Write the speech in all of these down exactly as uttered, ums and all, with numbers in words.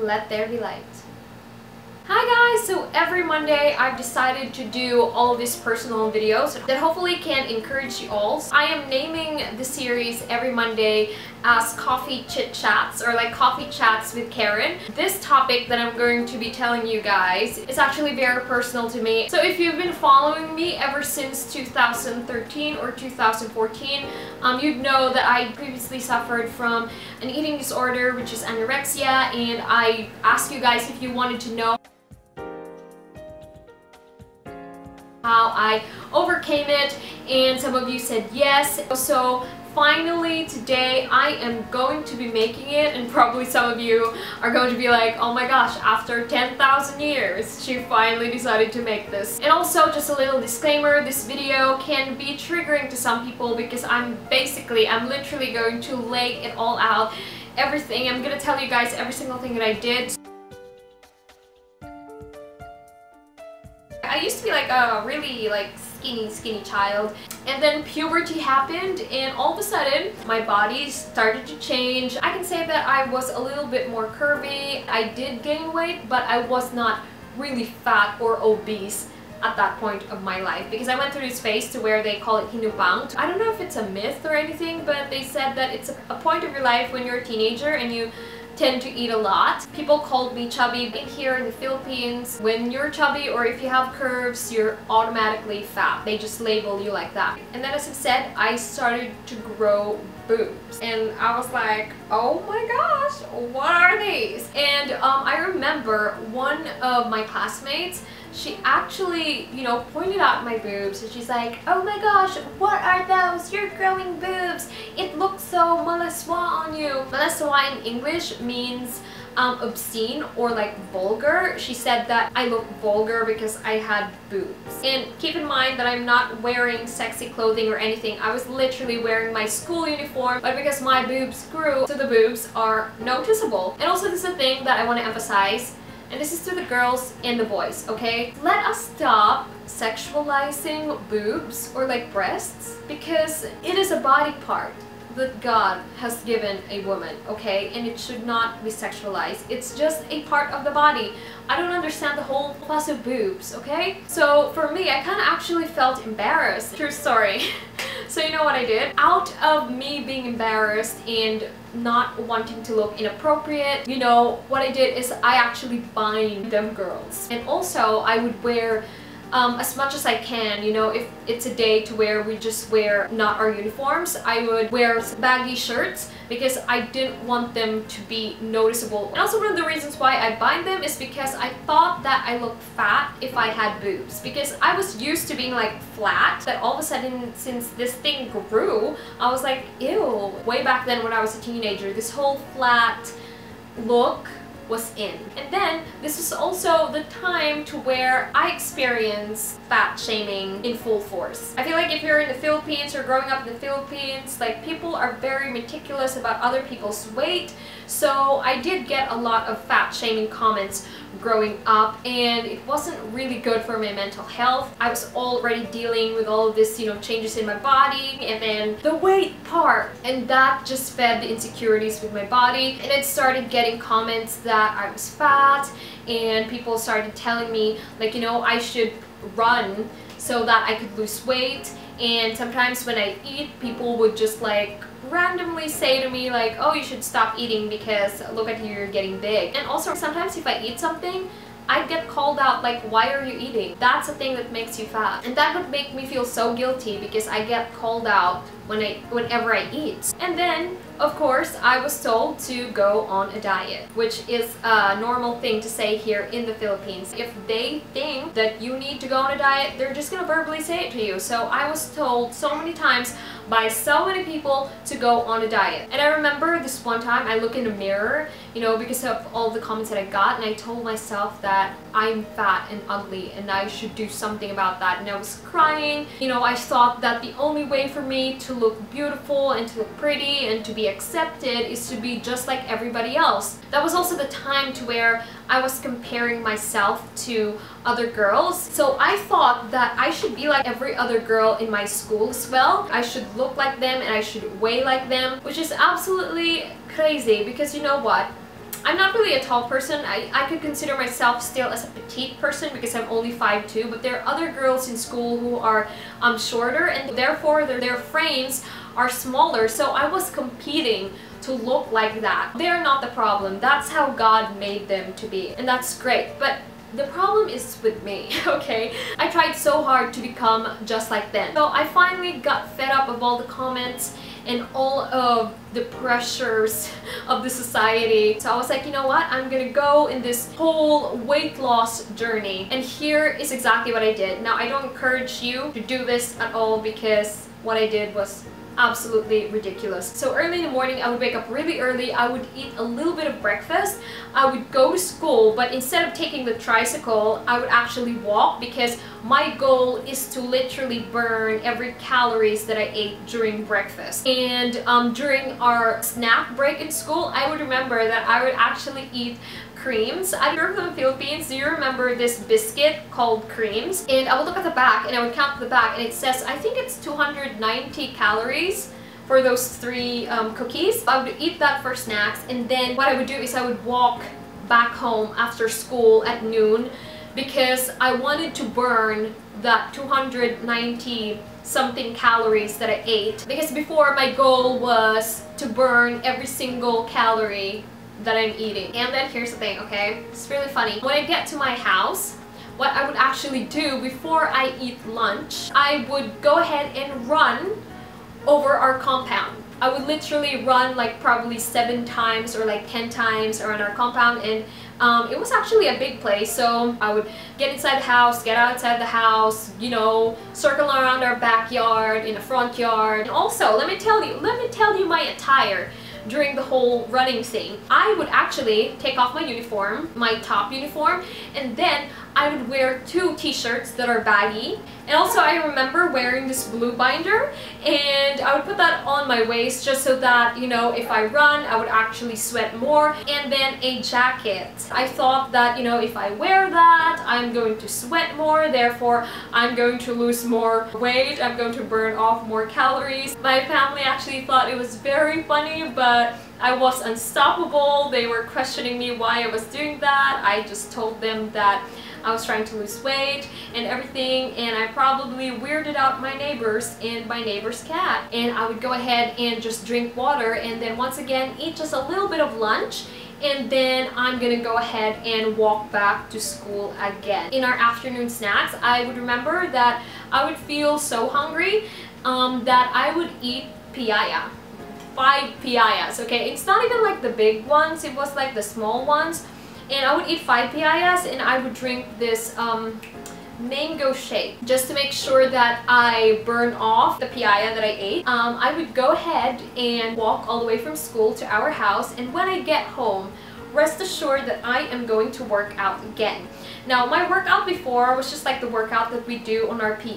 Let there be light. Hi guys! So every Monday I've decided to do all these personal videos that hopefully can encourage you all. I am naming the series every Monday as Coffee Chit Chats, or like Coffee Chats with Karen. This topic that I'm going to be telling you guys is actually very personal to me. So if you've been following me ever since two thousand thirteen or two thousand fourteen, um, you'd know that I previously suffered from an eating disorder, which is anorexia, and I asked you guys if you wanted to know how I overcame it, and some of you said yes. So finally today I am going to be making it, and probably some of you are going to be like, oh my gosh, after ten thousand years she finally decided to make this. And also just a little disclaimer, this video can be triggering to some people because I'm basically, I'm literally going to lay it all out, everything. I'm gonna tell you guys every single thing that I did. I used to be like a really like skinny skinny child, and then puberty happened and all of a sudden my body started to change. I can say that I was a little bit more curvy. I did gain weight, but I was not really fat or obese at that point of my life, because I went through this phase to where they call it hinubang. I don't know if it's a myth or anything, but they said that it's a point of your life when you're a teenager and you tend to eat a lot. People called me chubby. In here in the Philippines, when you're chubby or if you have curves, you're automatically fat. They just label you like that. And then, as I said, I started to grow boobs, and I was like, oh my gosh, what are these? And um, I remember one of my classmates, she actually, you know, pointed out my boobs, and she's like, oh my gosh, what are those? You're growing boobs. It looks so malaswa on you. Malaswa in English means um, obscene or like vulgar. She said that I look vulgar because I had boobs. And keep in mind that I'm not wearing sexy clothing or anything. I was literally wearing my school uniform, but because my boobs grew, so the boobs are noticeable. And also, this is a thing that I want to emphasize, and this is to the girls and the boys, okay? Let us stop sexualizing boobs or like breasts, because it is a body part that God has given a woman, okay? And it should not be sexualized. It's just a part of the body. I don't understand the whole plus of boobs, okay? So for me, I kind of actually felt embarrassed. True story. So you know what I did? Out of me being embarrassed and not wanting to look inappropriate, you know, what I did is I actually bind them girls. And also, I would wear Um, as much as I can, you know, if it's a day to where we just wear not our uniforms, I would wear baggy shirts because I didn't want them to be noticeable. And also, one of the reasons why I bind them is because I thought that I looked fat if I had boobs, because I was used to being like flat, but all of a sudden since this thing grew, I was like, ew. Way back then when I was a teenager, this whole flat look was in. And then this was also the time to where I experienced fat shaming in full force. I feel like if you're in the Philippines or growing up in the Philippines, like, people are very meticulous about other people's weight. So I did get a lot of fat shaming comments growing up, and it wasn't really good for my mental health. I was already dealing with all of this, you know, changes in my body, and then the weight part, and that just fed the insecurities with my body. And it started getting comments that I was fat, and people started telling me, like, you know, I should run so that I could lose weight. And sometimes when I eat, people would just like randomly say to me like, oh, you should stop eating because look at you, you're getting big. And also, sometimes if I eat something, I get called out like, why are you eating? That's a thing that makes you fat. And that would make me feel so guilty because I get called out when I, whenever I eat. And then, of course, I was told to go on a diet, which is a normal thing to say here in the Philippines. If they think that you need to go on a diet, they're just gonna verbally say it to you. So I was told so many times by so many people to go on a diet. And I remember this one time I look in the mirror, you know, because of all the comments that I got, and I told myself that I'm fat and ugly and I should do something about that. And I was crying. You know, I thought that the only way for me to look beautiful and to look pretty and to be accepted is to be just like everybody else. That was also the time to where I was comparing myself to other girls. So I thought that I should be like every other girl in my school as well. I should look like them and I should weigh like them, which is absolutely crazy because you know what? I'm not really a tall person. I, I could consider myself still as a petite person because I'm only five two, but there are other girls in school who are um, shorter, and therefore their, their frames are smaller, so I was competing to look like that. They are not the problem. That's how God made them to be, and that's great. But the problem is with me, okay? I tried so hard to become just like them. So I finally got fed up of all the comments and all of the pressures of the society. So I was like, you know what? I'm gonna go in this whole weight loss journey. And here is exactly what I did. Now, I don't encourage you to do this at all because what I did was absolutely ridiculous. So early in the morning, I would wake up really early, I would eat a little bit of breakfast, I would go to school, but instead of taking the tricycle, I would actually walk because my goal is to literally burn every calories that I ate during breakfast. And um, during our snack break in school, I would remember that I would actually eat creams. I grew up in the Philippines. Do you remember this biscuit called creams? And I would look at the back and I would count the back, and it says, I think it's two hundred ninety calories for those three um, cookies. I would eat that for snacks, and then what I would do is I would walk back home after school at noon because I wanted to burn that two hundred ninety something calories that I ate. Because before, my goal was to burn every single calorie that I'm eating. And then here's the thing, okay? It's really funny. When I get to my house, what I would actually do before I eat lunch, I would go ahead and run over our compound. I would literally run like probably seven times or like ten times around our compound, and um, it was actually a big place, so I would get inside the house, get outside the house, you know, circle around our backyard, in the front yard. And also, let me tell you, let me tell you my attire. During the whole running thing, I would actually take off my uniform, my top uniform, and then I would wear two t-shirts that are baggy. And also, I remember wearing this blue binder, and I would put that on my waist just so that, you know, if I run, I would actually sweat more. And then a jacket. I thought that, you know, if I wear that, I'm going to sweat more, therefore I'm going to lose more weight, I'm going to burn off more calories. My family actually thought it was very funny, but I was unstoppable. They were questioning me why I was doing that. I just told them that I was trying to lose weight and everything, and I probably weirded out my neighbors and my neighbor's cat. And I would go ahead and just drink water, and then once again eat just a little bit of lunch, and then I'm gonna go ahead and walk back to school again. In our afternoon snacks, I would remember that I would feel so hungry um, that I would eat piyaya. Five piyayas, okay? It's not even like the big ones, it was like the small ones. And I would eat five piyayas, and I would drink this um, mango shake just to make sure that I burn off the piyaya that I ate. Um, I would go ahead and walk all the way from school to our house, and when I get home, rest assured that I am going to work out again. Now, my workout before was just like the workout that we do on our P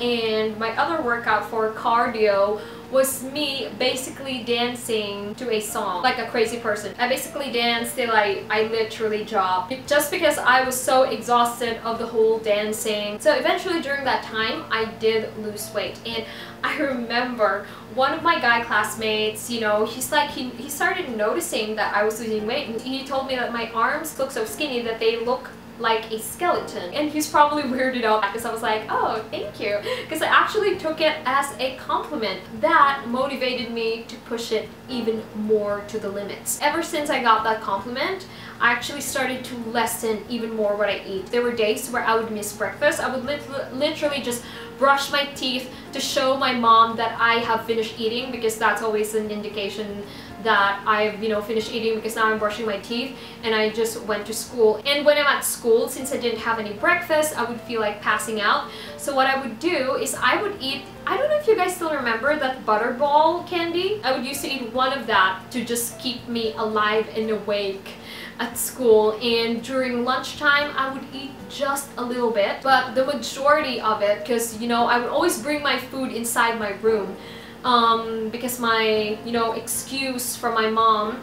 E, and my other workout for cardio was me basically dancing to a song like a crazy person. I basically danced till I, I literally dropped just because I was so exhausted of the whole dancing. So eventually during that time, I did lose weight. And I remember one of my guy classmates, you know, he's like, he, he started noticing that I was losing weight, and he told me that my arms look so skinny that they look like a skeleton. And he's probably weirded out because I was like, oh, thank you, because I actually took it as a compliment. That motivated me to push it even more to the limits. Ever since I got that compliment, I actually started to lessen even more what I eat. There were days where I would miss breakfast. I would lit literally just brush my teeth to show my mom that I have finished eating, because that's always an indication that I've, you know, finished eating, because now I'm brushing my teeth and I just went to school. And when I'm at school, since I didn't have any breakfast, I would feel like passing out. So what I would do is I would eat, I don't know if you guys still remember that Butterball candy. I would used to eat one of that to just keep me alive and awake at school. And during lunchtime, I would eat just a little bit, but the majority of it, because, you know, I would always bring my food inside my room, um, because my, you know, excuse for my mom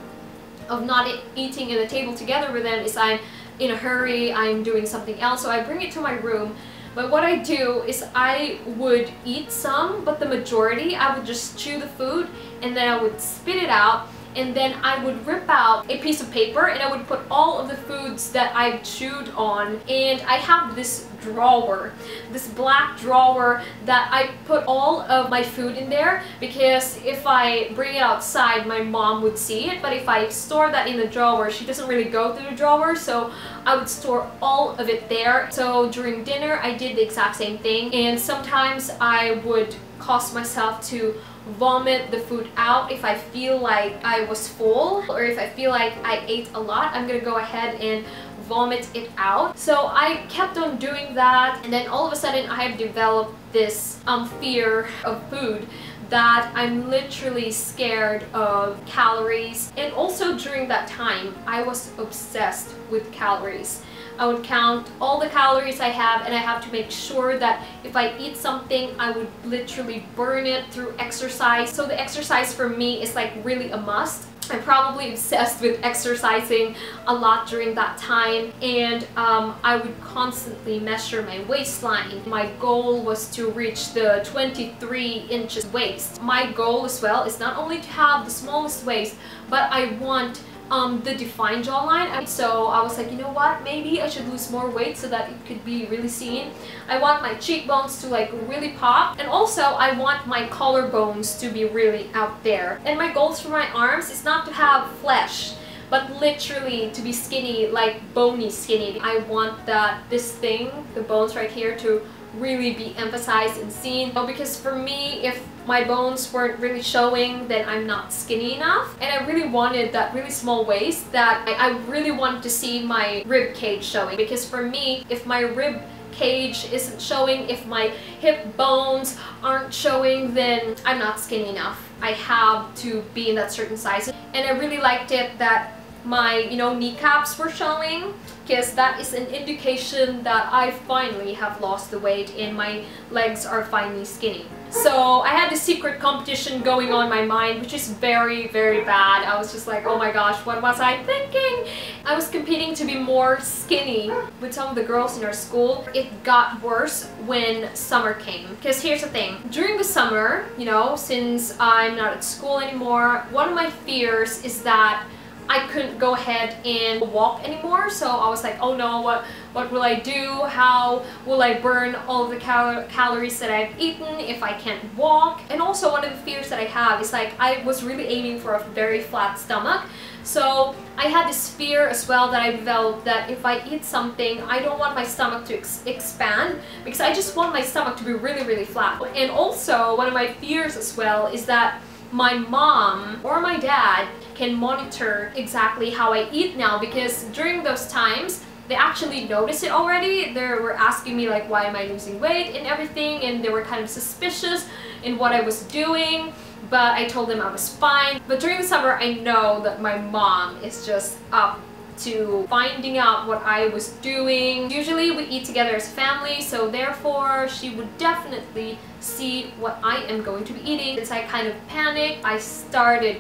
of not eating at the table together with them is I'm in a hurry, I'm doing something else, so I bring it to my room. But what I do is I would eat some, but the majority I would just chew the food, and then I would spit it out, and then I would rip out a piece of paper and I would put all of the foods that I've chewed on, and I have this drawer, this black drawer that I put all of my food in there, because if I bring it outside my mom would see it, but if I store that in the drawer, she doesn't really go through the drawer, so I would store all of it there. So during dinner I did the exact same thing, and sometimes I would cause myself to vomit the food out if I feel like I was full, or if I feel like I ate a lot, I'm gonna go ahead and vomit it out. So I kept on doing that, and then all of a sudden I have developed this um, fear of food, that I'm literally scared of calories. And also during that time I was obsessed with calories. I would count all the calories I have, and I have to make sure that if I eat something I would literally burn it through exercise. So the exercise for me is like really a must. I'm probably obsessed with exercising a lot during that time, and um, I would constantly measure my waistline. My goal was to reach the twenty-three inches waist. My goal as well is not only to have the smallest waist, but I want Um, the defined jawline. So I was like, you know what, maybe I should lose more weight so that it could be really seen. I want my cheekbones to like really pop, and also I want my collarbones to be really out there. And my goals for my arms is not to have flesh, but literally to be skinny, like bony skinny. I want that this thing, the bones right here, to really be emphasized and seen. Well, because for me, if my bones weren't really showing, then I'm not skinny enough. And I really wanted that really small waist, that I, I really wanted to see my rib cage showing, because for me, if my rib cage isn't showing, if my hip bones aren't showing, then I'm not skinny enough. I have to be in that certain size. And I really liked it that my, you know, kneecaps were showing, because that is an indication that I finally have lost the weight and my legs are finally skinny. So I had this secret competition going on in my mind, which is very, very bad. I was just like, oh my gosh, what was I thinking? I was competing to be more skinny with some of the girls in our school. It got worse when summer came. Because here's the thing, during the summer, you know, since I'm not at school anymore, one of my fears is that I couldn't go ahead and walk anymore. So I was like, oh no, what what will I do? How will I burn all the cal calories that I've eaten if I can't walk? And also one of the fears that I have is like, I was really aiming for a very flat stomach. So I had this fear as well that I developed, that if I eat something, I don't want my stomach to ex expand, because I just want my stomach to be really, really flat. And also one of my fears as well is that my mom or my dad can monitor exactly how I eat now, because during those times they actually noticed it already. They were asking me like, why am I losing weight and everything, and they were kind of suspicious in what I was doing, but I told them I was fine. But during the summer I know that my mom is just up to finding out what I was doing. Usually we eat together as family, so therefore she would definitely see what I am going to be eating. Since I kind of panicked, I started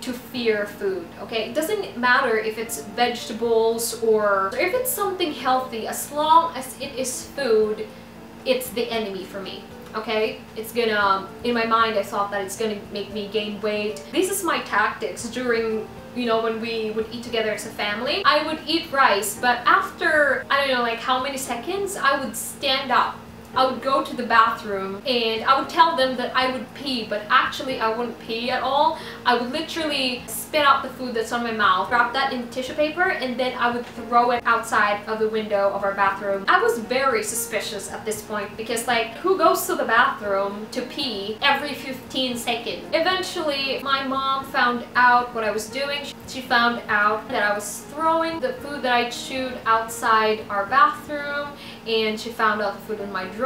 to fear food. Okay, it doesn't matter if it's vegetables or if it's something healthy, as long as it is food, it's the enemy for me. Okay, it's gonna, in my mind I thought that it's gonna make me gain weight. This is my tactics during, you know, when we would eat together as a family. I would eat rice, but after, I don't know, like how many seconds, I would stand up. I would go to the bathroom and I would tell them that I would pee, but actually I wouldn't pee at all. I would literally spit out the food that's on my mouth, wrap that in tissue paper, and then I would throw it outside of the window of our bathroom. I was very suspicious at this point, because like, who goes to the bathroom to pee every fifteen seconds? Eventually my mom found out what I was doing. She found out that I was throwing the food that I chewed outside our bathroom, and she found out the food in my drawer,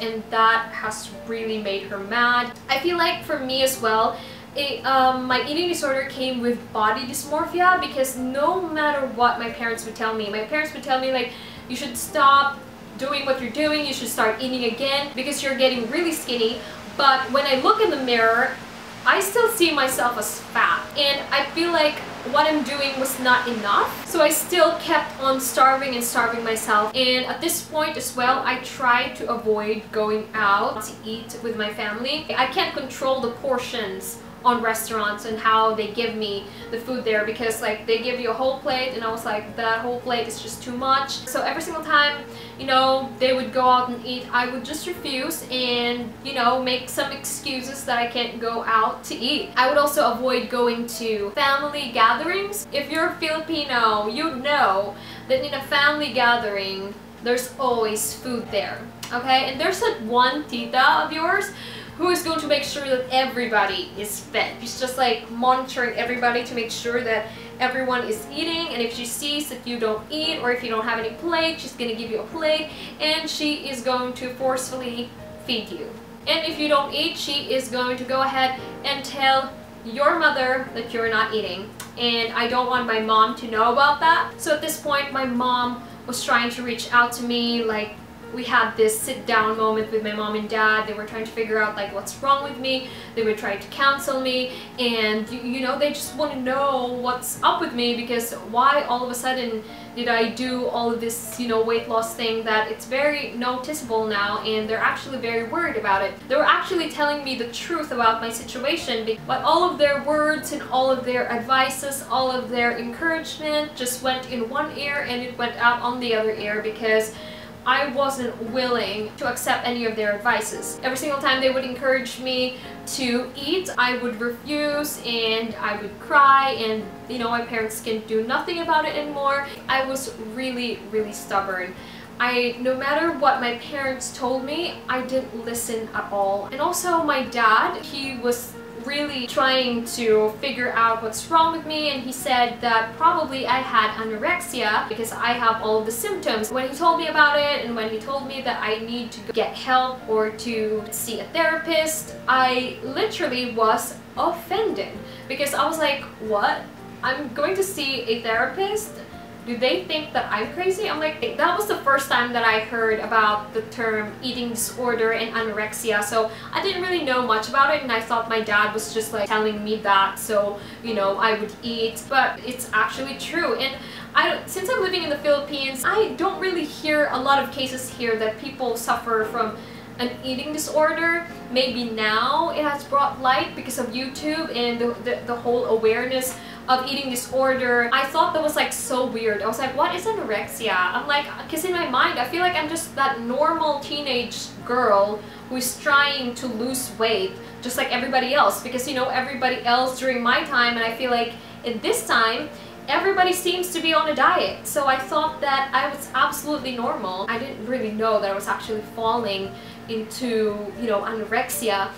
and that has really made her mad. I feel like for me as well, it, um, my eating disorder came with body dysmorphia, because no matter what my parents would tell me, my parents would tell me like, you should stop doing what you're doing, you should start eating again because you're getting really skinny. But when I look in the mirror, I still see myself as fat, and I feel like what I'm doing was not enough, so I still kept on starving and starving myself. And at this point as well, I tried to avoid going out to eat with my family. I can't control the portions on restaurants and how they give me the food there, because like they give you a whole plate and I was like, that whole plate is just too much. So every single time, you know, they would go out and eat, I would just refuse and, you know, make some excuses that I can't go out to eat. I would also avoid going to family gatherings. If you're a Filipino, you know that in a family gathering, there's always food there, okay? And there's that one tita of yours who is going to make sure that everybody is fed. She's just like monitoring everybody to make sure that everyone is eating, and if she sees that you don't eat or if you don't have any plate, she's gonna give you a plate and she is going to forcefully feed you. And if you don't eat, she is going to go ahead and tell your mother that you're not eating. And I don't want my mom to know about that. So at this point, my mom was trying to reach out to me, like, we had this sit-down moment with my mom and dad. They were trying to figure out like what's wrong with me. They were trying to counsel me, and you, you know, they just want to know what's up with me, because why all of a sudden did I do all of this, you know, weight loss thing that it's very noticeable now, and they're actually very worried about it. They were actually telling me the truth about my situation, but all of their words and all of their advices, all of their encouragement just went in one ear and it went out on the other ear, because I wasn't willing to accept any of their advices. Every single time they would encourage me to eat, I would refuse and I would cry, and you know, my parents can do nothing about it anymore. I was really, really stubborn. I, no matter what my parents told me, I didn't listen at all. And also my dad, he was really trying to figure out what's wrong with me, and he said that probably I had anorexia because I have all of the symptoms. When he told me about it and when he told me that I need to get help or to see a therapist, I literally was offended, because I was like, what? I'm going to see a therapist? Do they think that I'm crazy? I'm like, that was the first time that I heard about the term eating disorder and anorexia, so I didn't really know much about it, and I thought my dad was just like telling me that so, you know, I would eat, but it's actually true. And I, since I'm living in the Philippines, I don't really hear a lot of cases here that people suffer from an eating disorder. Maybe now it has brought light because of YouTube and the, the, the whole awareness of eating disorder. I thought that was like so weird. I was like, what is anorexia? I'm like, because in my mind I feel like I'm just that normal teenage girl who's trying to lose weight just like everybody else, because you know, everybody else during my time, and I feel like in this time everybody seems to be on a diet, so I thought that I was absolutely normal. I didn't really know that I was actually falling into, you know, anorexia,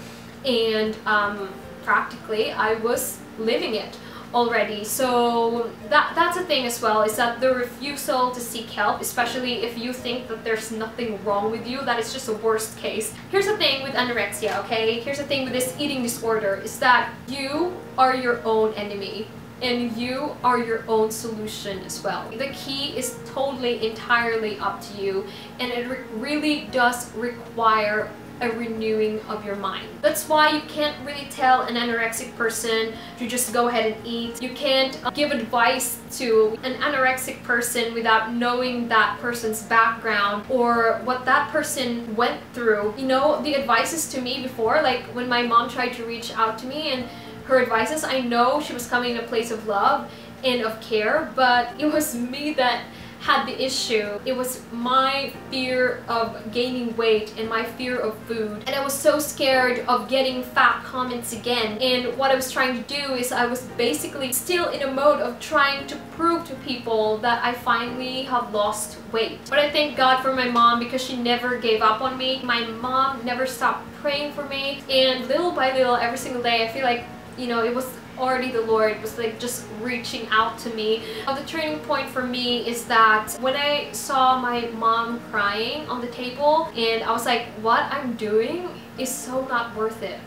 and um, practically I was living it already. So that that's a thing as well, is that the refusal to seek help, especially if you think that there's nothing wrong with you, that it's just a worst case. Here's the thing with anorexia, okay? Here's the thing with this eating disorder, is that you are your own enemy and you are your own solution as well. The key is totally, entirely up to you, and it re really does require a renewing of your mind. That's why you can't really tell an anorexic person to just go ahead and eat. You can't uh, give advice to an anorexic person without knowing that person's background or what that person went through. You know, the advices to me before, like when my mom tried to reach out to me and her advices, I know she was coming in a place of love and of care, but it was me that had the issue. It was my fear of gaining weight and my fear of food, and I was so scared of getting fat comments again. And what I was trying to do is I was basically still in a mode of trying to prove to people that I finally have lost weight. But I thank God for my mom, because she never gave up on me. My mom never stopped praying for me, and little by little, every single day, I feel like, you know, it was already the Lord was like just reaching out to me. Now, the turning point for me is that when I saw my mom crying on the table, and I was like, what I'm doing is so not worth it.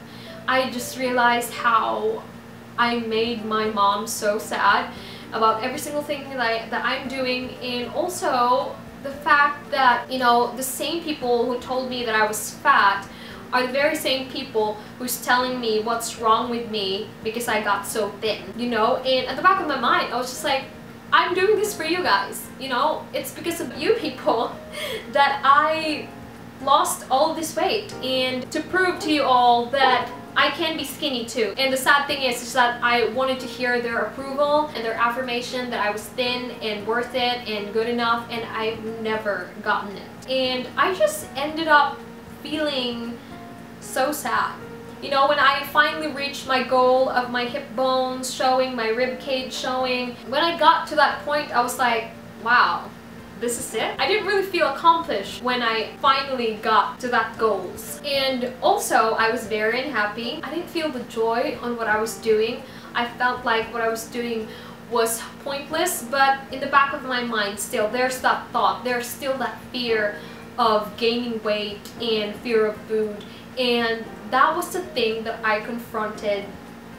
I just realized how I made my mom so sad about every single thing that, I, that I'm doing, and also the fact that, you know, the same people who told me that I was fat are the very same people who's telling me what's wrong with me because I got so thin, you know? And at the back of my mind, I was just like, I'm doing this for you guys, you know? It's because of you people that I lost all this weight, and to prove to you all that I can be skinny too. And the sad thing is, is that I wanted to hear their approval and their affirmation that I was thin and worth it and good enough, and I've never gotten it. And I just ended up feeling so sad. You know, when I finally reached my goal of my hip bones showing, my rib cage showing, when I got to that point, I was like, wow, this is it? I didn't really feel accomplished when I finally got to that goals. And also, I was very unhappy. I didn't feel the joy on what I was doing. I felt like what I was doing was pointless, but in the back of my mind still, there's that thought, there's still that fear of gaining weight and fear of food. And that was the thing that I confronted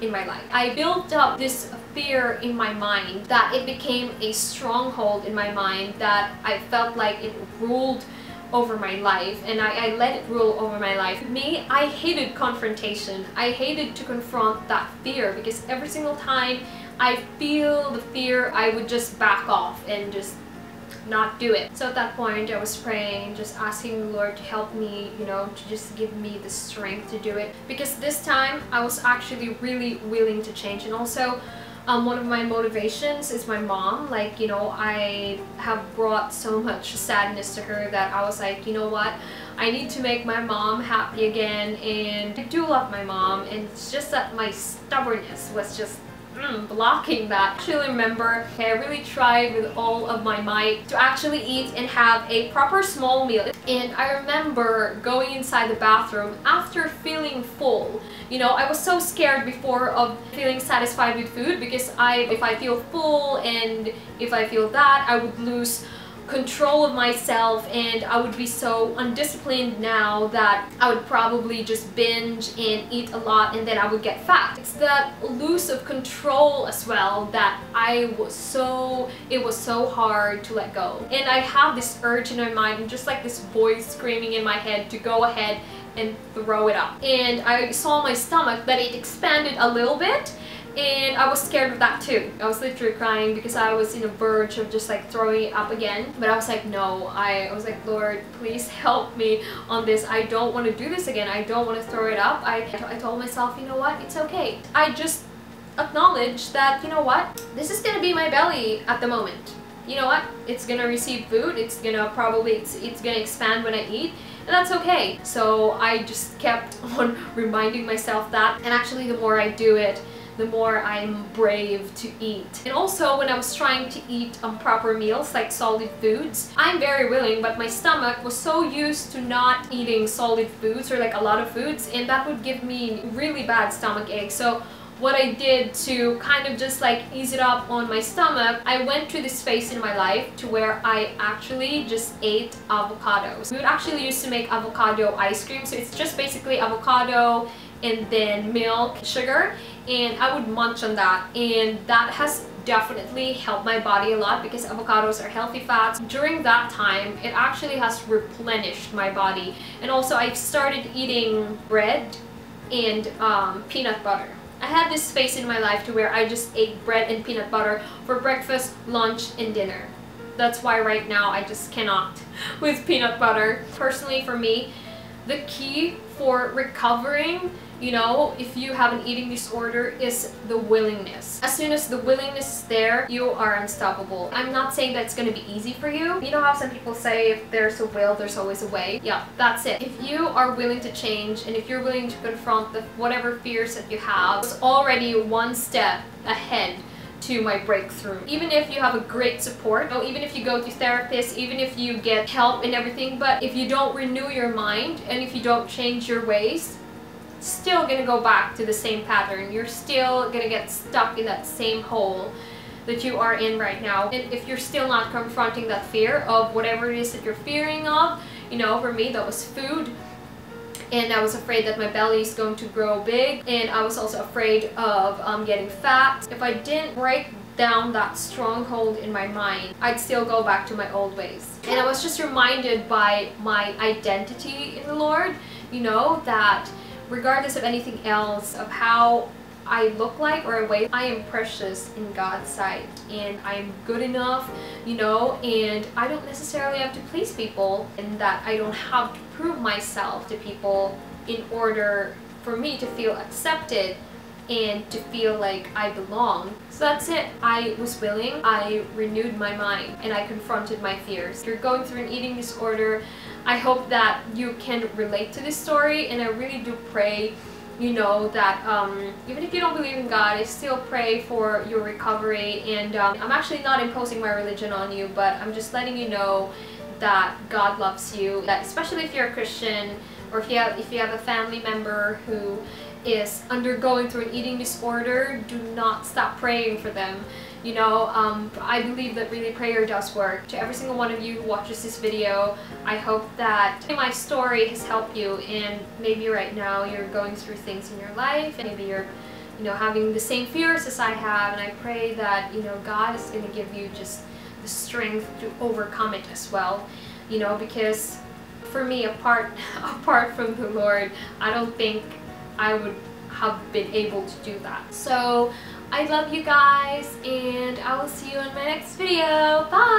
in my life. I built up this fear in my mind that it became a stronghold in my mind, that I felt like it ruled over my life, and I, I let it rule over my life. Me, I hated confrontation. I hated to confront that fear, because every single time I feel the fear, I would just back off and just not do it. So at that point, I was praying, just asking the Lord to help me, you know, to just give me the strength to do it. Because this time, I was actually really willing to change. And also, um, one of my motivations is my mom. Like, you know, I have brought so much sadness to her that I was like, you know what? I need to make my mom happy again. And I do love my mom. And it's just that my stubbornness was just Mm, blocking that. I actually remember I really tried with all of my might to actually eat and have a proper small meal. And I remember going inside the bathroom after feeling full. You know, I was so scared before of feeling satisfied with food, because I, if I feel full and if I feel that, I would lose control of myself, and I would be so undisciplined now that I would probably just binge and eat a lot, and then I would get fat. It's that loss of control as well that I was so, it was so hard to let go. And I have this urge in my mind, and just like this voice screaming in my head to go ahead and throw it up. And I saw my stomach that it expanded a little bit, and I was scared of that too. I was literally crying because I was in a verge of just like throwing it up again. But I was like, no, I, I was like, Lord, please help me on this. I don't want to do this again. I don't want to throw it up. I, I told myself, you know what, it's okay. I just acknowledge that, you know what, this is going to be my belly at the moment. You know what, it's going to receive food. It's going to probably, it's, it's going to expand when I eat. And that's okay. So I just kept on reminding myself that. And actually, the more I do it, the more I'm brave to eat. And also, when I was trying to eat um, proper meals, like solid foods, I'm very willing, but my stomach was so used to not eating solid foods, or like a lot of foods, and that would give me really bad stomach ache. So what I did to kind of just like ease it up on my stomach, I went through this phase in my life to where I actually just ate avocados. We would actually used to make avocado ice cream, so it's just basically avocado and then milk, sugar, and I would munch on that, and that has definitely helped my body a lot, because avocados are healthy fats. During that time, it actually has replenished my body. And also, I've started eating bread and um, peanut butter. I had this phase in my life to where I just ate bread and peanut butter for breakfast, lunch, and dinner. That's why right now I just cannot with peanut butter. Personally, for me, the key for recovering, you know, if you have an eating disorder, is the willingness. As soon as the willingness is there, you are unstoppable. I'm not saying that's gonna be easy for you. You know how some people say, if there's a will, there's always a way? Yeah, that's it. If you are willing to change, and if you're willing to confront the whatever fears that you have, it's already one step ahead to my breakthrough. Even if you have a great support, or even if you go to therapists, even if you get help and everything, but if you don't renew your mind, and if you don't change your ways, still gonna go back to the same pattern. You're still gonna get stuck in that same hole that you are in right now. And if you're still not confronting that fear of whatever it is that you're fearing of, you know, for me that was food, and I was afraid that my belly is going to grow big, and I was also afraid of um, getting fat. If I didn't break down that stronghold in my mind, I'd still go back to my old ways. And I was just reminded by my identity in the Lord, you know, that regardless of anything else, of how I look like or a way, I am precious in God's sight, and I'm good enough, you know, and I don't necessarily have to please people, and that I don't have to prove myself to people in order for me to feel accepted and to feel like I belong. So that's it. I was willing. I renewed my mind and I confronted my fears. If you're going through an eating disorder, I hope that you can relate to this story, and I really do pray, you know, that um, even if you don't believe in God, I still pray for your recovery. And um, I'm actually not imposing my religion on you, but I'm just letting you know that God loves you, that especially if you're a Christian, or if you have, if you have a family member who is undergoing through an eating disorder, do not stop praying for them. You know, um, I believe that really prayer does work. To every single one of you who watches this video, I hope that my story has helped you, and maybe right now you're going through things in your life, and maybe you're, you know, having the same fears as I have, and I pray that, you know, God is going to give you just the strength to overcome it as well, you know, because for me, apart, apart from the Lord, I don't think I would have been able to do that. So I love you guys, and I will see you in my next video. Bye!